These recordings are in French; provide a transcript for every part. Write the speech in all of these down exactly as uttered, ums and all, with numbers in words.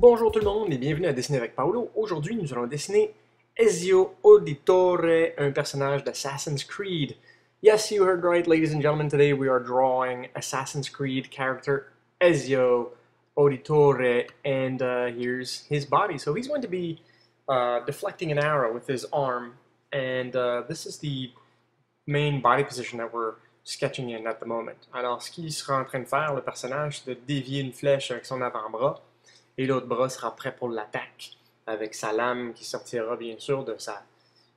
Bonjour tout le monde et bienvenue à Dessiner avec Paolo. Aujourd'hui, nous allons dessiner Ezio Auditore, un personnage d'Assassin's Creed. Yes, you heard right, ladies and gentlemen. Today we are drawing Assassin's Creed character Ezio Auditore, and uh, here's his body. So he's going to be uh, deflecting an arrow with his arm, and uh, this is the main body position that we're sketching in at the moment. Alors, ce qu'il sera en train de faire, le personnage, c'est de dévier une flèche avec son avant-bras. Et l'autre bras sera prêt pour l'attaque, avec sa lame qui sortira bien sûr de, sa,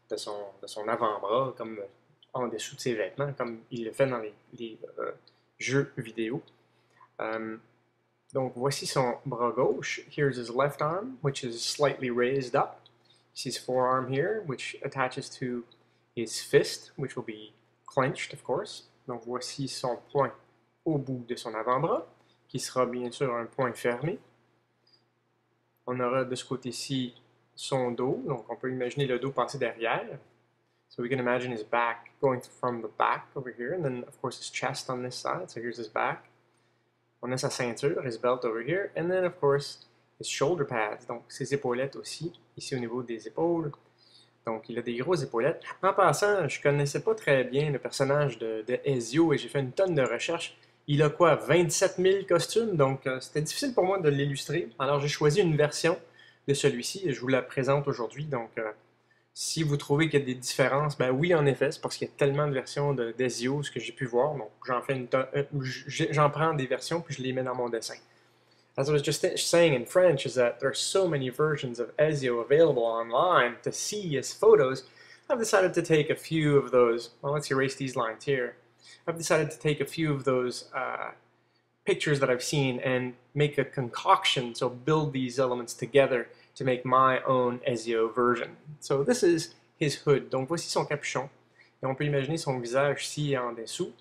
de son, de son avant-bras, comme en dessous de ses vêtements, comme il le fait dans les, les euh, jeux vidéo. Um, donc voici son bras gauche. Here's his left arm, which is slightly raised up. It's his forearm here, which attaches to his fist, which will be clenched, of course. Donc voici son poing au bout de son avant-bras, qui sera bien sûr un poing fermé. On aura de ce côté-ci son dos, donc on peut imaginer le dos passé derrière. So we can imagine his back going from the back over here, and then of course his chest on this side, so here's his back. On a sa ceinture, his belt over here, and then of course his shoulder pads, donc ses épaulettes aussi, ici au niveau des épaules. Donc il a des grosses épaulettes. En passant, je ne connaissais pas très bien le personnage de, de Ezio et j'ai fait une tonne de recherches. Il a quoi, vingt-sept mille costumes, donc euh, c'était difficile pour moi de l'illustrer. Alors j'ai choisi une version de celui-ci et je vous la présente aujourd'hui. Donc euh, si vous trouvez qu'il y a des différences, ben oui en effet, c'est parce qu'il y a tellement de versions d'Ezio, ce que j'ai pu voir. Donc j'en fais une euh, j'en prends des versions puis je les mets dans mon dessin. As I was just saying in French is that there are so many versions of Ezio available online to see as photos. I've decided to take a few of those. Well, let's erase these lines here. I've decided to take a few of those uh, pictures that I've seen and make a concoction, so build these elements together to make my own Ezio version. So this is his hood. Donc voici son capuchon. Et on peut imaginer son visage ici en dessous,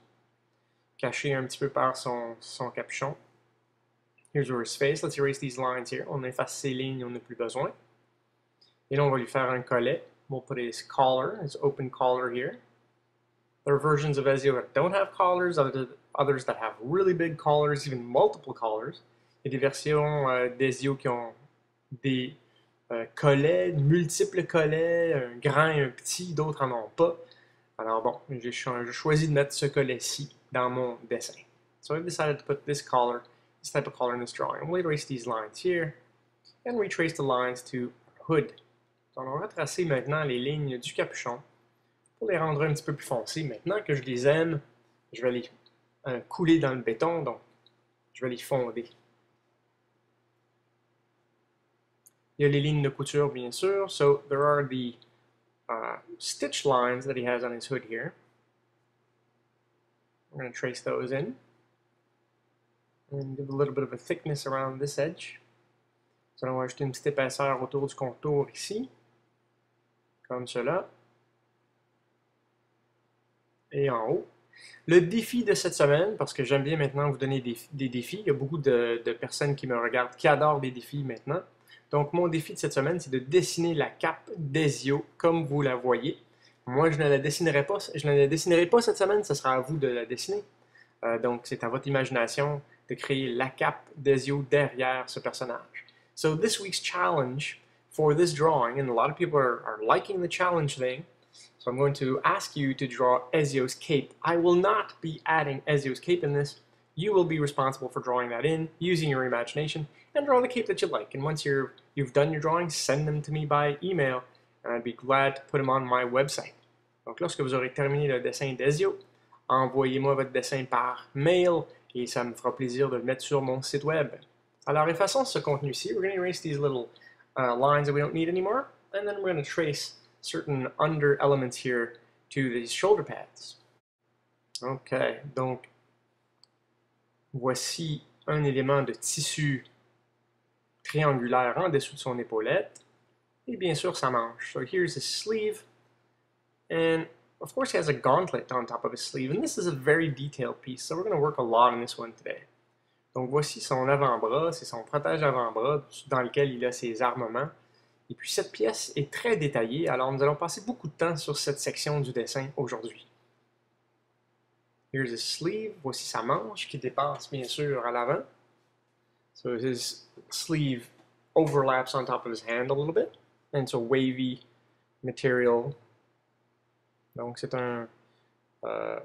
caché un petit peu par son, son capuchon. Here's where his face. Let's erase these lines here. On efface ces lignes, on n'a plus besoin. Et là, on va lui faire un collet. We'll put his collar, his open collar here. There are versions of Ezio that don't have collars, others that have really big collars, even multiple collars. Il y a des versions euh, d'Ezio qui ont des euh, collets, multiples collets, un grand et un petit, d'autres n'en ont pas. Alors bon, j'ai choisi de mettre ce collet-ci dans mon dessin. So I've decided to put this collar, this type of collar in this drawing. We'll erase these lines here and retrace the lines to hood. Donc on va tracer maintenant les lignes du capuchon. Pour les rendre un petit peu plus foncés, maintenant que je les aime, je vais les euh, couler dans le béton, donc je vais les fonder. Il y a les lignes de couture, bien sûr. So there are the uh, stitch lines that he has on his hood here. We're going to trace those in and give a little bit of a thickness around this edge. So, on va ajouter une petite épaisseur autour du contour ici, comme cela. Et en haut. Le défi de cette semaine, parce que j'aime bien maintenant vous donner des, des défis, il y a beaucoup de, de personnes qui me regardent, qui adorent les défis maintenant. Donc mon défi de cette semaine, c'est de dessiner la cape d'Ezio, comme vous la voyez. Moi, je ne la dessinerai pas, je ne la dessinerai pas cette semaine, ce sera à vous de la dessiner. Euh, donc c'est à votre imagination de créer la cape d'Ezio derrière ce personnage. So this week's challenge for this drawing, and a lot of people are, are liking the challenge thing, so I'm going to ask you to draw Ezio's cape. I will not be adding Ezio's cape in this. You will be responsible for drawing that in, using your imagination, and draw the cape that you like. And once you're, you've done your drawings, send them to me by email, and I'd be glad to put them on my website. Donc lorsque vous aurez terminé le dessin d'Ezio, envoyez-moi votre dessin par mail, et ça me fera plaisir de le mettre sur mon site web. Alors effaçons ce contenu-ci. We're going to erase these little uh, lines that we don't need anymore, and then we're going to trace certain under elements here to these shoulder pads. Ok, donc voici un élément de tissu triangulaire en dessous de son épaulette et bien sûr sa manche. So here's his sleeve, and of course he has a gauntlet on top of his sleeve, and this is a very detailed piece, so we're going to work a lot on this one today. Donc voici son avant-bras, c'est son protège avant-bras dans lequel il a ses armements. Et puis cette pièce est très détaillée, alors nous allons passer beaucoup de temps sur cette section du dessin aujourd'hui. Here's his sleeve. Voici sa manche qui dépasse bien sûr à l'avant. So his sleeve overlaps on top of his hand a little bit. And it's a wavy material. Donc c'est un euh,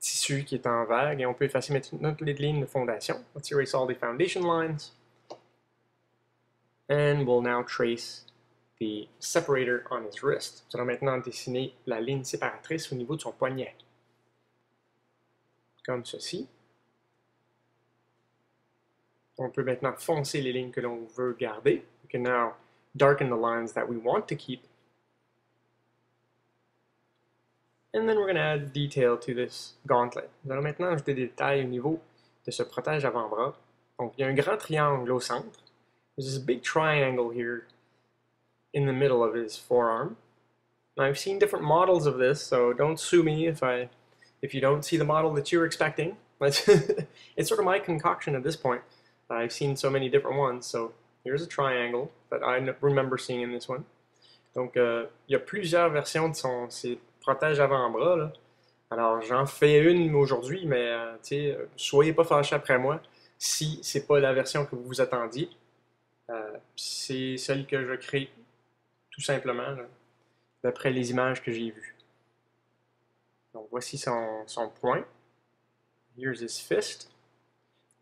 tissu qui est en vague et on peut effacer maintenant toutes les lignes de fondation. Let's erase all the foundation lines. And we'll now trace the separator on his wrist. Nous allons maintenant dessiner la ligne séparatrice au niveau de son poignet. Comme ceci. On peut maintenant foncer les lignes que l'on veut garder. We can now darken the lines that we want to keep. And then we're going to add detail to this gauntlet. Nous allons maintenant ajouter des détails au niveau de ce protège avant-bras. Donc il y a un grand triangle au centre. There's this big triangle here in the middle of his forearm. Now, I've seen different models of this, so don't sue me if I if you don't see the model that you're expecting. But it's sort of my concoction at this point. I've seen so many different ones, so here's a triangle that I remember seeing in this one. Donc, euh, il y a plusieurs versions de son, ses protèges avant-bras, là. Alors, j'en fais une aujourd'hui, mais euh, tu sais, soyez pas fâchés après moi si c'est pas la version que vous vous attendiez. Euh, c'est celle que je crée tout simplement d'après les images que j'ai vues. Donc voici son, son poing. Here's his fist,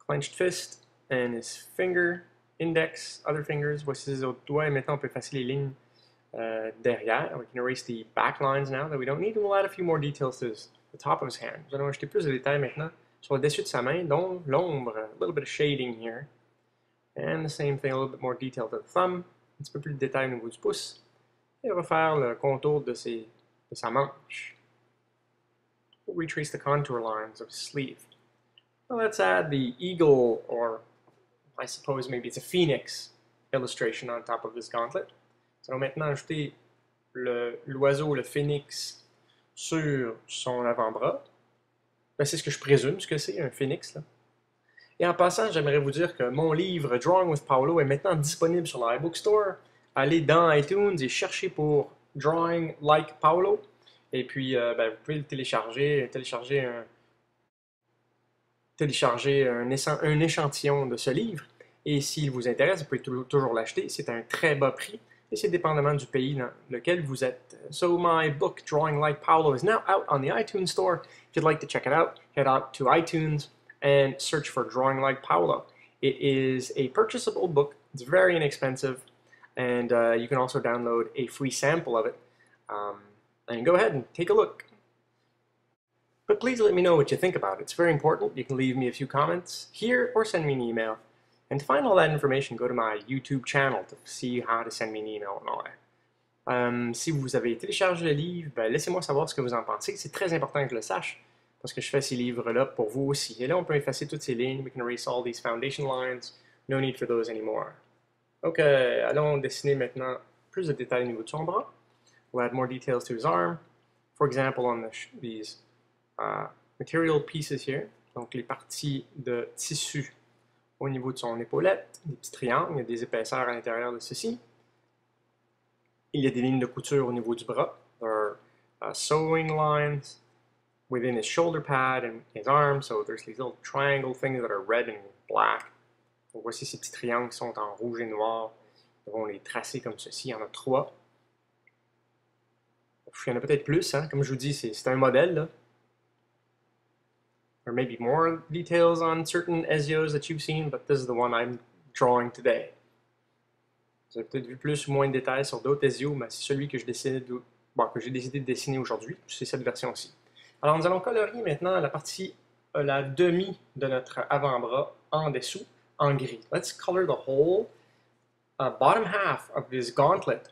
clenched fist, and his finger, index, other fingers. Voici ses autres doigts. Et maintenant on peut effacer les lignes euh, derrière. We can erase the back lines now that we don't need. And we'll add a few more details to his, the top of his hand. Nous allons ajouter plus de détails maintenant sur le dessus de sa main, dont l'ombre. A little bit of shading here. And the same thing, a little bit more detail to the thumb. Un petit peu plus de détails au niveau du pouce. Et on va faire le contour de, ses, de sa manche. We'll retrace the contour lines of his sleeve. Now let's add the eagle, or I suppose maybe it's a phoenix illustration on top of this gauntlet. Nous allons maintenant ajouter l'oiseau, le, le phénix, sur son avant-bras. Ben, c'est ce que je présume, ce que c'est, un phénix, là. Et en passant, j'aimerais vous dire que mon livre Drawing with Paolo est maintenant disponible sur la iBookstore. Allez dans iTunes et cherchez pour Drawing like Paolo. Et puis, euh, ben, vous pouvez le télécharger, télécharger un, télécharger un, un échantillon de ce livre. Et s'il vous intéresse, vous pouvez toujours, toujours l'acheter. C'est un très bas prix et c'est dépendamment du pays dans lequel vous êtes. So my book Drawing like Paolo is now out on the iTunes store. If you'd like to check it out, head out to iTunes and search for Drawing Like Paolo. It is a purchasable book. It's very inexpensive, and uh, you can also download a free sample of it. Um, and go ahead and take a look. But please let me know what you think about it. It's very important. You can leave me a few comments here or send me an email. And to find all that information, go to my YouTube channel to see how to send me an email and all that. Um, si vous avez téléchargé le livre, ben laissez-moi savoir ce que vous en pensez. C'est très important que je le sache, parce que je fais ces livres-là pour vous aussi. Et là, on peut effacer toutes ces lignes. We can erase all these foundation lines. No need for those anymore. OK, allons dessiner maintenant plus de détails au niveau de son bras. We'll add more details to his arm. For example, on the these uh, material pieces here. Donc, les parties de tissu au niveau de son épaulette. Des petits triangles. Il y a des épaisseurs à l'intérieur de ceci. Il y a des lignes de couture au niveau du bras. There are uh, sewing lines within his shoulder pad and his arm, so there's these little triangle things that are red and black. Donc voici ces petits triangles qui sont en rouge et noir. Nous allons les tracer comme ceci. Il y en a trois. Il y en a peut-être plus, hein? Comme je vous dis, c'est un modèle, là. There may be more details on certain Ezios that you've seen, but this is the one I'm drawing today. Vous avez peut-être vu plus ou moins de détails sur d'autres Ezios, mais c'est celui que j'ai décidé de... bon, que j'ai décidé de dessiner aujourd'hui. C'est cette version-ci. Alors, nous allons colorier maintenant la partie, euh, la demi de notre avant-bras en dessous, en gris. Let's color the whole uh, bottom half of this gauntlet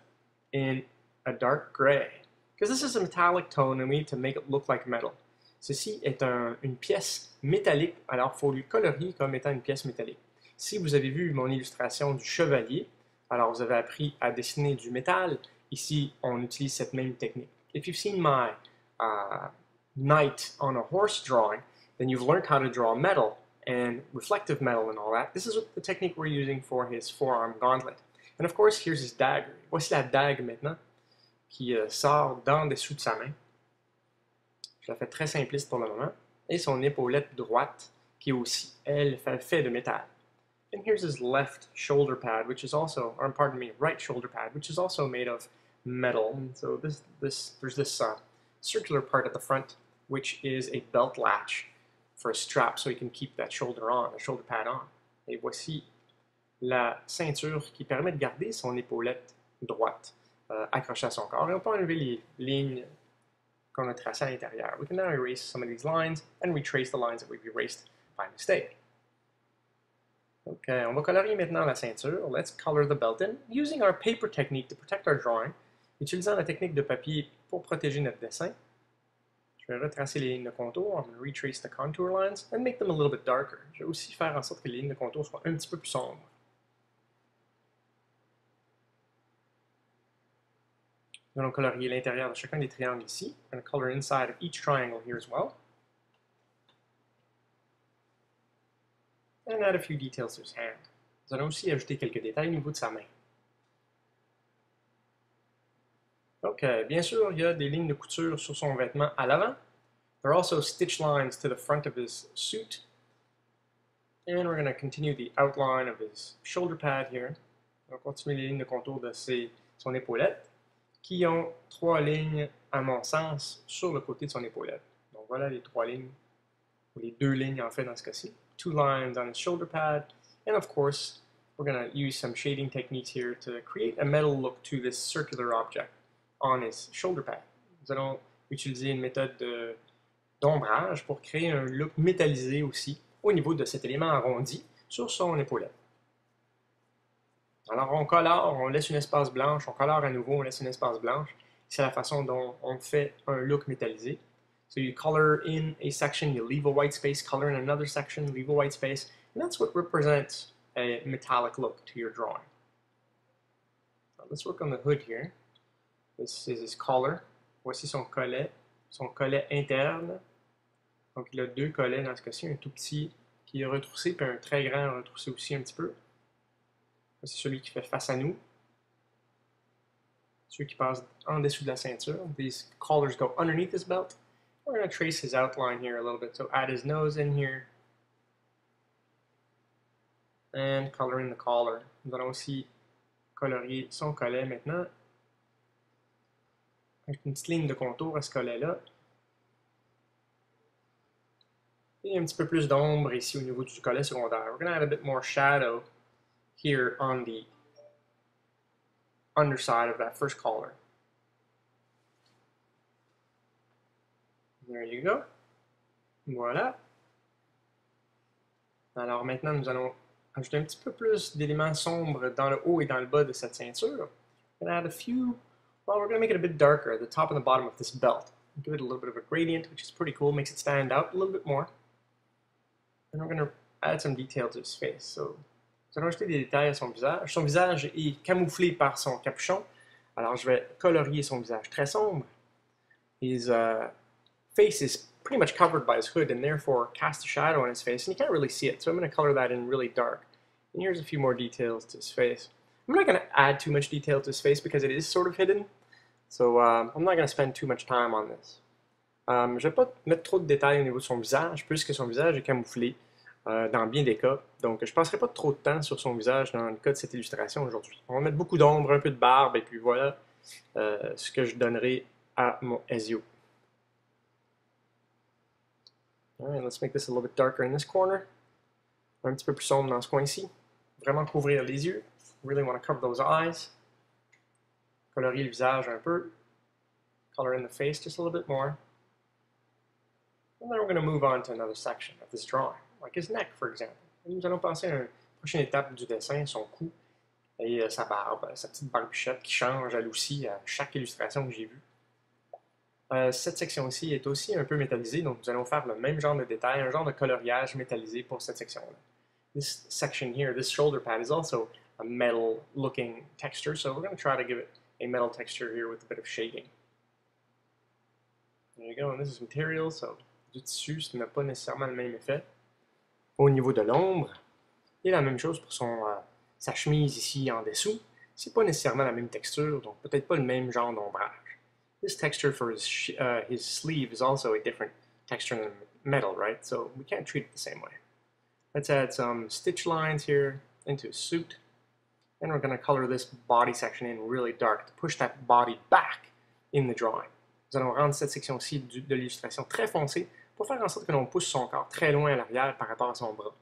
in a dark gray. Because this is a metallic tone and we need to make it look like metal. Ceci est un, une pièce métallique, alors il faut lui colorier comme étant une pièce métallique. Si vous avez vu mon illustration du chevalier, alors vous avez appris à dessiner du métal. Ici, on utilise cette même technique. If you've seen my... Uh, knight on a horse drawing, then you've learned how to draw metal and reflective metal and all that. This is the technique we're using for his forearm gauntlet. And of course, here's his dagger. Voici la dague maintenant qui euh, sort d'en dessous de sa main. Je la fais très simpliste pour le moment. et son épaulette droite, qui est aussi, elle, faite de métal. And here's his left shoulder pad, which is also, or pardon me, right shoulder pad, which is also made of metal. And so this, this, there's this uh, circular part at the front, which is a belt latch for a strap, so he can keep that shoulder on, the shoulder pad on. Et voici la ceinture qui permet de garder son épaulette droite euh, accrochée à son corps. Et on peut enlever les lignes qu'on a tracées à l'intérieur. We can now erase some of these lines and retrace the lines that we've erased by mistake. Ok, on va colorier maintenant la ceinture. Let's color the belt in using our paper technique to protect our drawing. Utilisant la technique de papier pour protéger notre dessin. Je vais retracer les lignes de contour. I'm going to retrace the contour lines and make them a little bit darker. Je vais aussi faire en sorte que les lignes de contour soient un petit peu plus sombres. Nous allons colorier l'intérieur de chacun des triangles ici. I'm going to color inside of each triangle here as well. And add a few details to his hand. Nous allons aussi ajouter quelques détails au niveau de sa main. Ok, bien sûr, il y a des lignes de couture sur son vêtement à l'avant. There are also stitch lines to the front of his suit. And we're going to continue the outline of his shoulder pad here. On va continuer les lignes de contour de ses, son épaulette, qui ont trois lignes, à mon sens, sur le côté de son épaulette. Donc voilà les trois lignes, ou les deux lignes en fait dans ce cas-ci. Two lines on his shoulder pad, and of course we're going to use some shading techniques here to create a metal look to this circular object on his shoulder pad. Nous allons utiliser une méthode d'ombrage pour créer un look métallisé aussi au niveau de cet élément arrondi sur son épaulette. Alors on colore, on laisse une espace blanche, on colore à nouveau, on laisse une espace blanche. C'est la façon dont on fait un look métallisé. So you color in a section, you leave a white space, color in another section, leave a white space, and that's what represents a metallic look to your drawing. Now let's work on the hood here. This is his collar. Voici son collet, son collet interne. Donc il a deux collets dans ce cas-ci, un tout petit qui est retroussé, puis un très grand retroussé aussi un petit peu. Voici celui qui fait face à nous. Celui qui passe en dessous de la ceinture. These collars go underneath his belt. We're going to trace his outline here a little bit, so add his nose in here and color in the collar. Nous allons aussi colorier son collet maintenant avec une petite ligne de contour à ce collet-là et un petit peu plus d'ombre ici au niveau du collet secondaire. We're going to add a bit more shadow here on the underside of that first collar. There you go. Voilà. Alors maintenant, nous allons ajouter un petit peu plus d'éléments sombres dans le haut et dans le bas de cette ceinture. We're going to add a few, well, we're going to make it a bit darker at the top and the bottom of this belt. Give it a little bit of a gradient, which is pretty cool, makes it stand out a little bit more. And we're going to add some detail to his face. So, nous allons ajouter des détails à son visage. Son visage est camouflé par son capuchon. Alors je vais colorier son visage très sombre. His, uh, face is pretty much covered by his hood and therefore casts a shadow on his face, and you can't really see it, so I'm going to color that in really dark. And here's a few more details to his face. I'm not going to add too much detail to his face because it is sort of hidden, so um, I'm not going to spend too much time on this. Um, je ne vais pas mettre trop de détails au niveau de son visage, puisque son visage est camouflé euh, dans bien des cas, donc je ne passerai pas trop de temps sur son visage dans le cas de cette illustration aujourd'hui. On va mettre beaucoup d'ombre, un peu de barbe, et puis voilà euh, ce que je donnerai à mon Ezio. Alright, let's make this a little bit darker in this corner. Un petit peu plus sombre dans ce coin-ci. Vraiment couvrir les yeux. Really want to cover those eyes. Colorier le visage un peu. Color in the face just a little bit more. And then we're going to move on to another section of this drawing, like his neck, for example. Et nous allons passer à une prochaine étape du dessin, son cou et sa barbe, sa petite barbichette qui change elle aussi à chaque illustration que j'ai vue. Cette section-ci est aussi un peu métallisée, donc nous allons faire le même genre de détail, un genre de coloriage métallisé pour cette section-là. This section here, this shoulder pad, is also a metal-looking texture, so we're going to try to give it a metal texture here with a bit of shading. There you go, and this is material, so du tissu, ça n'a pas nécessairement le même effet. Au niveau de l'ombre, et la même chose pour son, euh, sa chemise ici en dessous, c'est pas nécessairement la même texture, donc peut-être pas le même genre d'ombrage. This texture for his, uh, his sleeve is also a different texture and metal, right? So we can't treat it the same way. Let's add some stitch lines here into a suit. And we're going to color this body section in really dark to push that body back in the drawing. Nous allons rendre cette section-ci de l'illustration très foncée pour faire en sorte que l'on pousse son corps très loin à l'arrière par rapport à son bras.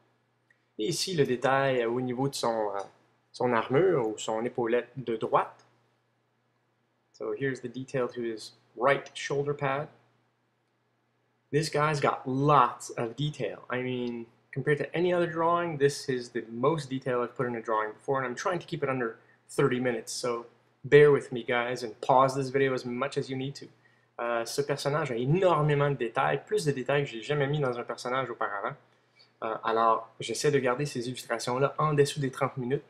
Et ici, le détail au niveau de son, uh, son armure ou son épaulette de droite. So here's the detail to his right shoulder pad. This guy's got lots of detail. I mean, compared to any other drawing, this is the most detail I've put in a drawing before, and I'm trying to keep it under thirty minutes, so bear with me, guys, and pause this video as much as you need to. Uh, ce personnage a énormément de détails, plus de détails que j'ai jamais mis dans un personnage auparavant. Uh, alors, j'essaie de garder ces illustrations-là en dessous des trente minutes.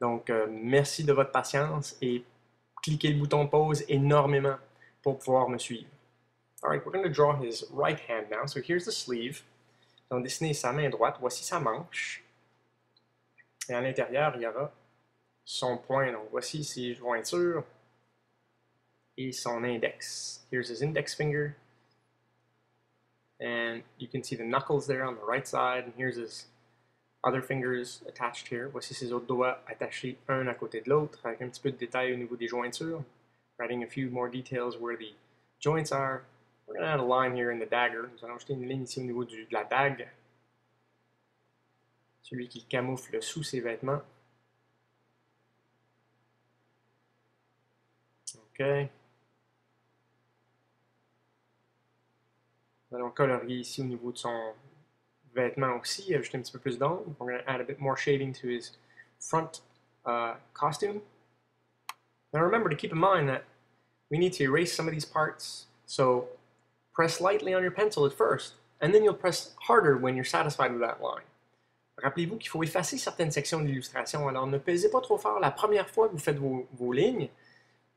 Donc, uh, merci de votre patience et cliquez le bouton pause énormément pour pouvoir me suivre. All right, we're going to draw his right hand now. So here's the sleeve. Donc, dessiner sa main droite, voici sa manche. Et à l'intérieur, il y aura son poing. Donc, voici ses jointures et son index. Here's his index finger. And you can see the knuckles there on the right side. And here's his other fingers attached here. Voici ses autres doigts attachés un à côté de l'autre, avec un petit peu de détail au niveau des jointures. Adding a few more details where the joints are. We're going to add a line here in the dagger. Nous allons jeter une ligne ici au niveau du, de la dague. Celui qui camoufle sous ses vêtements. OK. Nous allons colorier ici au niveau de son vêtement aussi, ajouter un petit peu plus d'ombre. We're going to add a bit more shading to his front uh, costume. Now remember to keep in mind that we need to erase some of these parts. So press lightly on your pencil at first, and then you'll press harder when you're satisfied with that line. Rappelez-vous qu'il faut effacer certaines sections de l'illustration, alors ne pesez pas trop fort la première fois que vous faites vos, vos lignes,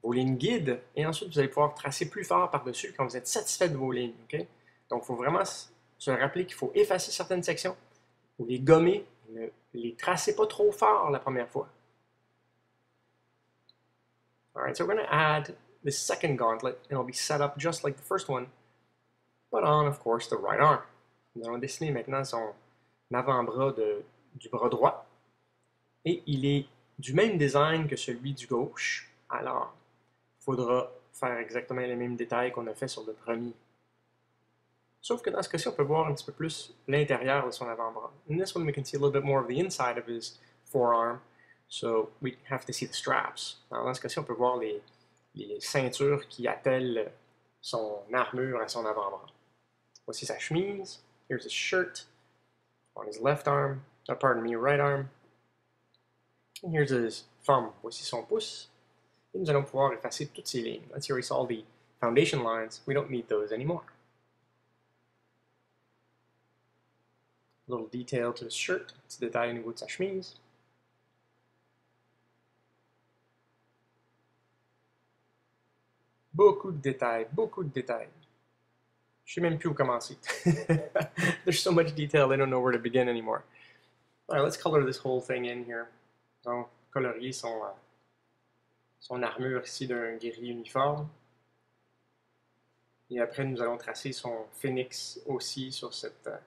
vos lignes guides, et ensuite vous allez pouvoir tracer plus fort par-dessus quand vous êtes satisfait de vos lignes. Okay? Donc il faut vraiment se rappeler qu'il faut effacer certaines sections, ou les gommer, ne les tracez pas trop fort la première fois. Alright, so we're going to add the second gauntlet, and it'll be set up just like the first one. But on, of course, the right arm. Nous allons dessiner maintenant son avant-bras du bras droit. Et il est du même design que celui du gauche. Alors, il faudra faire exactement les mêmes détails qu'on a fait sur le premier. Sauf que dans ce cas-ci, on peut voir un petit peu plus l'intérieur de son avant-bras. In this one, we can see a little bit more of the inside of his forearm. So, we have to see the straps. Alors, dans ce cas-ci, on peut voir les, les ceintures qui attellent son armure à son avant-bras. Voici sa chemise. Here's his shirt on his left arm. Oh, pardon me, right arm. And here's his thumb. Voici son pouce. Et nous allons pouvoir effacer toutes ces lignes. Let's erase all the foundation lines. We don't need those anymore. A little detail to his shirt. Petit détail au niveau de sa chemise. Beaucoup de détails, beaucoup de détails. Je sais même plus où commencer. There's so much detail, I don't know where to begin anymore. All right, let's color this whole thing in here. Donc, colorier son, uh, son armure ici d'un guerrier uniforme. Et après, nous allons tracer son phénix aussi sur cette, uh,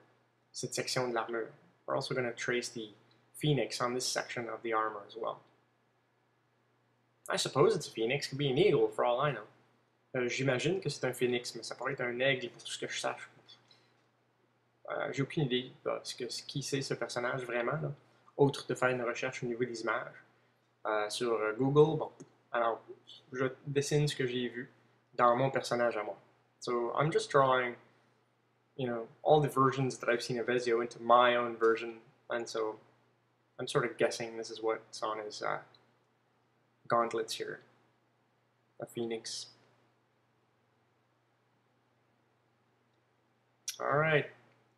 cette section de l'armure. We're also going to trace the phoenix on this section of the armor as well. I suppose it's a phoenix, could be an eagle for all I know. Euh, J'imagine que c'est un phénix, mais ça pourrait être un aigle pour tout ce que je sache. Euh, J'ai aucune idée de ce que, qui c'est ce personnage vraiment, là, autre de faire une recherche au niveau des images. Euh, sur Google, bon, alors je dessine ce que j'ai vu dans mon personnage à moi. So I'm just drawing, you know, all the versions that I've seen of Ezio into my own version, and so I'm sort of guessing this is what's on his uh, gauntlets here, a phoenix. Alright,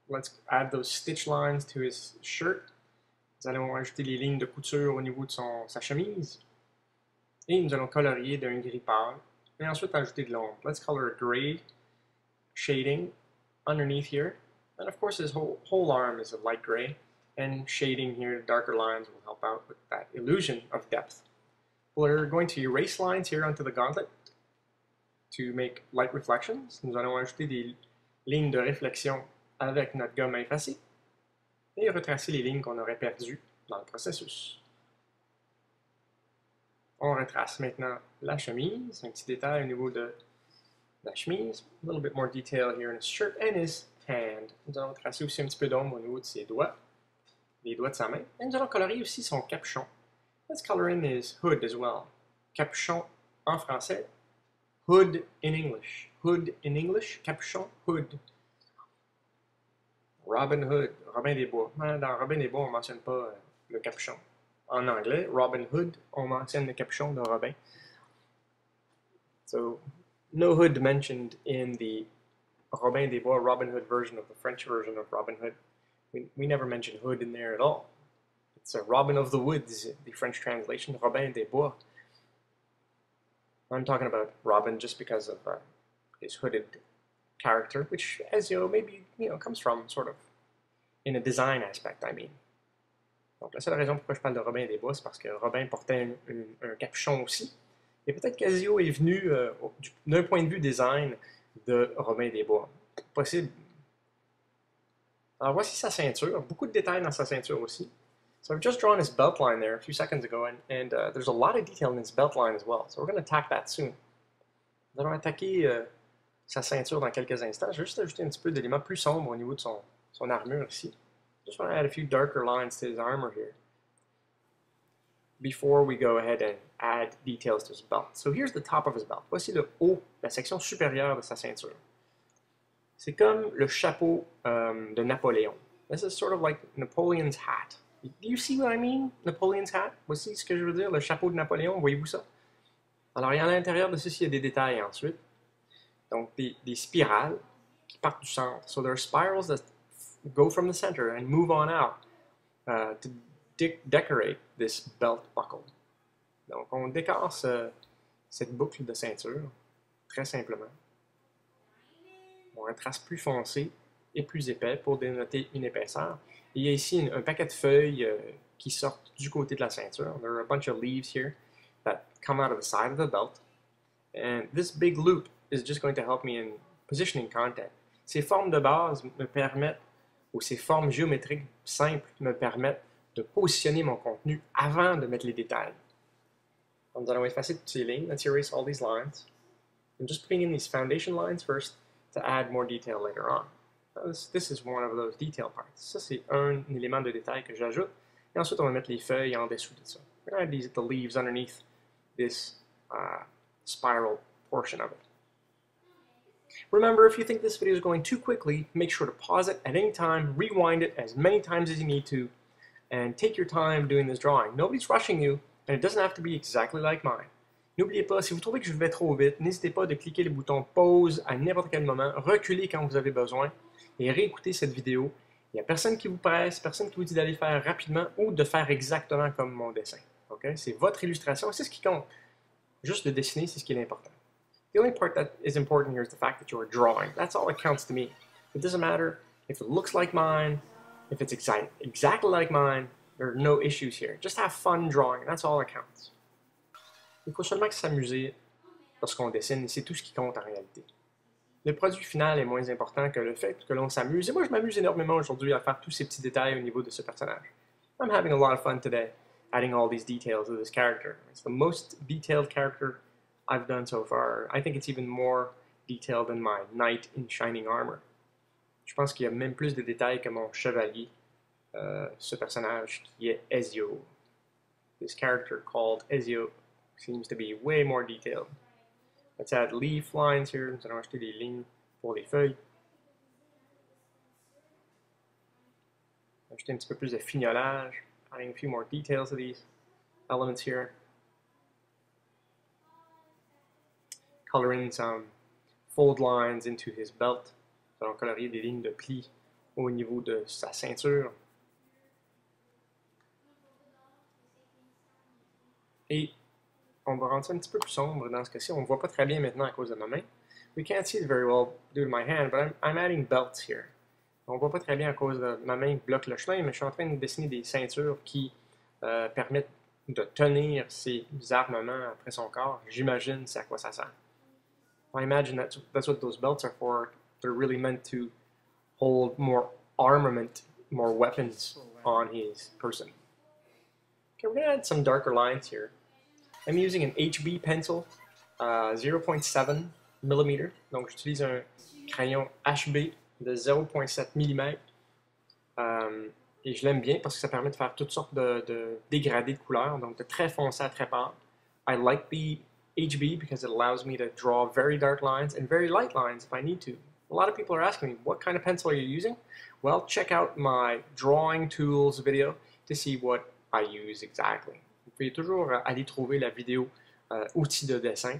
let's add those stitch lines to his shirt. Nous allons ajouter les lignes de couture au niveau de son, sa chemise. Et nous allons colorier d'un gris pâle. Et ensuite ajouter de l'ombre. Let's color a gray shading underneath here. And of course his whole, whole arm is a light gray. And shading here, darker lines will help out with that illusion of depth. We're going to erase lines here onto the gauntlet to make light reflections. Nous allons ajouter des lignes de réflexion avec notre gomme à effacer et retracer les lignes qu'on aurait perdues dans le processus. On retrace maintenant la chemise, un petit détail au niveau de la chemise. A little bit more detail here in his shirt and his hand. Nous allons tracer aussi un petit peu d'ombre au niveau de ses doigts, les doigts de sa main. Et nous allons colorer aussi son capuchon. Let's color in his hood as well. Capuchon en français, hood in English. Hood in English, capuchon, hood. Robin Hood, Robin des Bois. Dans Robin des Bois, on ne mentionne pas le capuchon. En anglais, Robin Hood, on mentionne le capuchon de Robin. So, no hood mentioned in the Robin des Bois, Robin Hood version of the French version of Robin Hood. We, we never mention hood in there at all. It's a Robin of the Woods, the French translation, Robin des Bois. I'm talking about Robin just because of uh, his hooded character, which Ezio maybe, you know, comes from, sort of, in a design aspect, I mean. Donc la seule raison pourquoi je parle de Robin des Bois, c'est parce que Robin portait un, un, un capuchon aussi. Et peut-être qu'Ezio est venu, euh, d'un point de vue design, de Robin des Bois. Possible. Alors voici sa ceinture, beaucoup de détails dans sa ceinture aussi. So I've just drawn his belt line there a few seconds ago, and, and uh, there's a lot of detail in his belt line as well, so we're going to attack that soon. Nous allons attaquer euh, sa ceinture dans quelques instants. Je vais juste ajouter un petit peu d'éléments plus sombres au niveau de son, son armure ici. Just want to add a few darker lines to his armor here before we go ahead and add details to his belt. So here's the top of his belt. Voici le haut, la section supérieure de sa ceinture. C'est comme le chapeau um, de Napoléon. This is sort of like Napoleon's hat. Do you see what I mean? Napoleon's hat? Voici ce que je veux dire, le chapeau de Napoléon. Voyez-vous ça? Alors, à l'intérieur de ceci, il y a des détails ensuite. Donc, des, des spirales qui partent du centre. So there are spirals that go from the center and move on out uh, to de decorate this belt buckle. Donc, on décore ce, cette boucle de ceinture, très simplement. On a un trace plus foncé et plus épais pour dénoter une épaisseur. Et il y a ici une, un paquet de feuilles euh, qui sortent du côté de la ceinture. There are a bunch of leaves here that come out of the side of the belt. And this big loop is just going to help me in positioning content. Ces formes de base me permettent ou ces formes géométriques simples me permettent de positionner mon contenu avant de mettre les détails. Nous allons effacer toutes ces lignes. Let's erase all these lines. I'm just putting in these foundation lines first to add more detail later on. This, this is one of those detail parts. Ça, c'est un élément de détail que j'ajoute. Et ensuite, on va mettre les feuilles en dessous de ça. We're going to add these, the leaves underneath this uh, spiral portion of it. Remember, if you think this video is going too quickly, make sure to pause it at any time, rewind it as many times as you need to, and take your time doing this drawing. Nobody's rushing you, and it doesn't have to be exactly like mine. N'oubliez pas, si vous trouvez que je vais trop vite, n'hésitez pas de cliquer le bouton pause à n'importe quel moment, reculer quand vous avez besoin, et réécouter cette vidéo. Il n'y a personne qui vous presse, personne qui vous dit d'aller faire rapidement ou de faire exactement comme mon dessin. Okay? C'est votre illustration, c'est ce qui compte. Juste de dessiner, c'est ce qui est important. The only part that is important here is the fact that you're drawing. That's all that counts to me. It doesn't matter if it looks like mine, if it's exact, exactly like mine, there are no issues here. Just have fun drawing, that's all that counts. Il faut seulement s'amuser lorsqu'on dessine, et c'est tout ce qui compte en réalité. Le produit final est moins important que le fait que l'on s'amuse, et moi je m'amuse énormément aujourd'hui à faire tous ces petits détails au niveau de ce personnage. I'm having a lot of fun today, adding all these details to this character. It's the most detailed character I've done so far. I think it's even more detailed than my knight in shining armor. Je pense qu'il y a même plus de détails que mon chevalier, euh, ce personnage qui est Ezio. This character called Ezio seems to be way more detailed. Let's add leaf lines here. Nous allons ajouter des lignes pour les feuilles. Ajouter un petit peu plus de fignolage. Adding a few more details to these elements here. Color in some fold lines into his belt. Nous allons colorier des lignes de plis au niveau de sa ceinture. Et on va rendre ça un petit peu plus sombre dans ce cas-ci. On ne voit pas très bien maintenant à cause de ma main. We can't see it very well due to my hand, but I'm, I'm adding belts here. On ne voit pas très bien à cause de ma main qui bloque le chemin, mais je suis en train de dessiner des ceintures qui euh, permettent de tenir ses armements après son corps. J'imagine c'est à quoi ça sert. I imagine that's, that's what those belts are for. they're really meant to hold more armament, more weapons on his person. Okay, we're gonna add some darker lines here. I'm using an H B pencil, uh, zero point sept millimeter. Donc j'utilise un crayon H B de zéro point sept millimètres. Um, et je l'aime bien parce que ça permet de faire toutes sortes de, de dégradés de couleurs, donc de très foncé à très pâle. I like the H B because it allows me to draw very dark lines and very light lines if I need to. A lot of people are asking me, what kind of pencil are you using? Well, check out my drawing tools video to see what I use exactly. Vous pouvez toujours aller trouver la vidéo euh, outils de dessin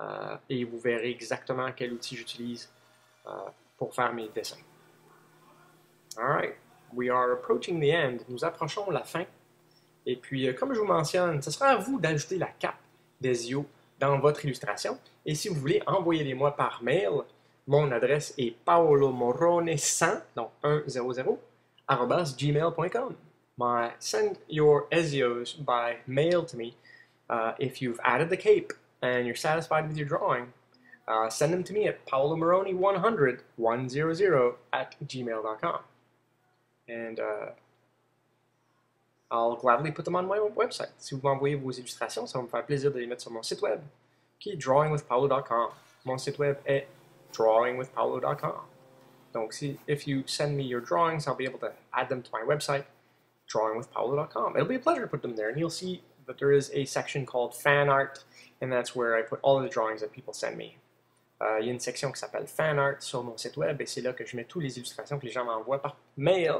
euh, et vous verrez exactement quel outil j'utilise euh, pour faire mes dessins. Alright, we are approaching the end. Nous approchons la fin. Et puis, euh, comme je vous mentionne, ce sera à vous d'ajouter la cape d'Ezio dans votre illustration. Et si vous voulez, envoyez-les-moi par mail. Mon adresse est paolomorrone one hundred, donc one hundred, arrobas gmail.com. Send your Ezios by mail to me uh, if you've added the cape and you're satisfied with your drawing. Uh, send them to me at paolomorrone one hundred at gmail dot com. And uh, I'll gladly put them on my website. Si vous m'envoyez vos illustrations, ça va me faire plaisir de les mettre sur mon site web, qui est drawing with paolo dot com. Mon site web est drawing with paolo dot com. Donc, si, if you send me your drawings, I'll be able to add them to my website, drawing with paolo dot com. It'll be a pleasure to put them there, and you'll see that there is a section called Fan Art, and that's where I put all of the drawings that people send me. Uh, il y a une section qui s'appelle Fan Art sur mon site web, et c'est là que je mets toutes les illustrations que les gens m'envoient par mail.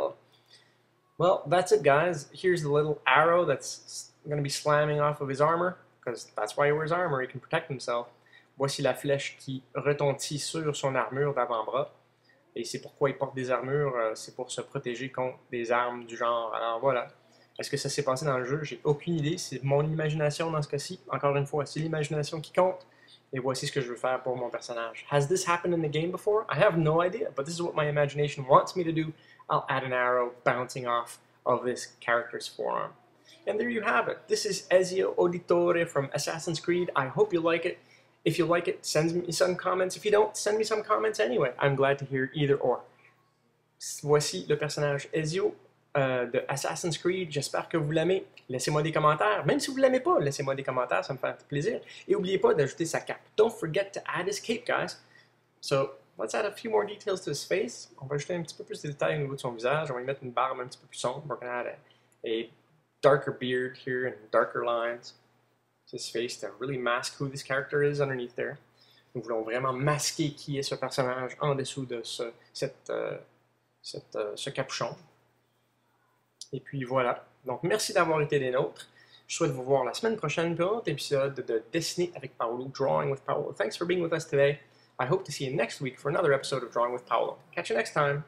Well, that's it, guys. Here's the little arrow that's going to be slamming off of his armor, because that's why he wears armor, he can protect himself. Voici la flèche qui retentit sur son armure d'avant-bras. Et c'est pourquoi il porte des armures, c'est pour se protéger contre des armes du genre. Alors voilà. Est-ce que ça s'est passé dans le jeu? J'ai aucune idée. C'est mon imagination dans ce cas-ci. Encore une fois, c'est l'imagination qui compte. Et voici ce que je veux faire pour mon personnage. Has this happened in the game before? I have no idea, but this is what my imagination wants me to do. I'll add an arrow bouncing off of this character's forearm. And there you have it. This is Ezio Auditore from Assassin's Creed. I hope you like it. If you like it, send me some comments. If you don't, send me some comments anyway. I'm glad to hear either or. Voici le personnage Ezio euh, de Assassin's Creed. J'espère que vous l'aimez. Laissez-moi des commentaires. Même si vous ne l'aimez pas, laissez-moi des commentaires. Ça me fait plaisir. Et n'oubliez pas d'ajouter sa cape. Don't forget to add his cape, guys. So, let's add a few more details to his face. On va ajouter un petit peu plus de détails au niveau de son visage. On va y mettre une barbe un petit peu plus sombre. We're going to add a, a darker beard here and darker lines. His face to really mask who this character is underneath there. Nous voulons vraiment masquer qui est ce personnage en dessous de ce, cette, euh, cette, euh, ce capuchon. Et puis voilà. Donc merci d'avoir été des nôtres. Je souhaite vous voir la semaine prochaine pour un autre épisode de Dessiner avec Paolo, Drawing with Paolo. Thanks for being with us today. I hope to see you next week for another episode of Drawing with Paolo. Catch you next time.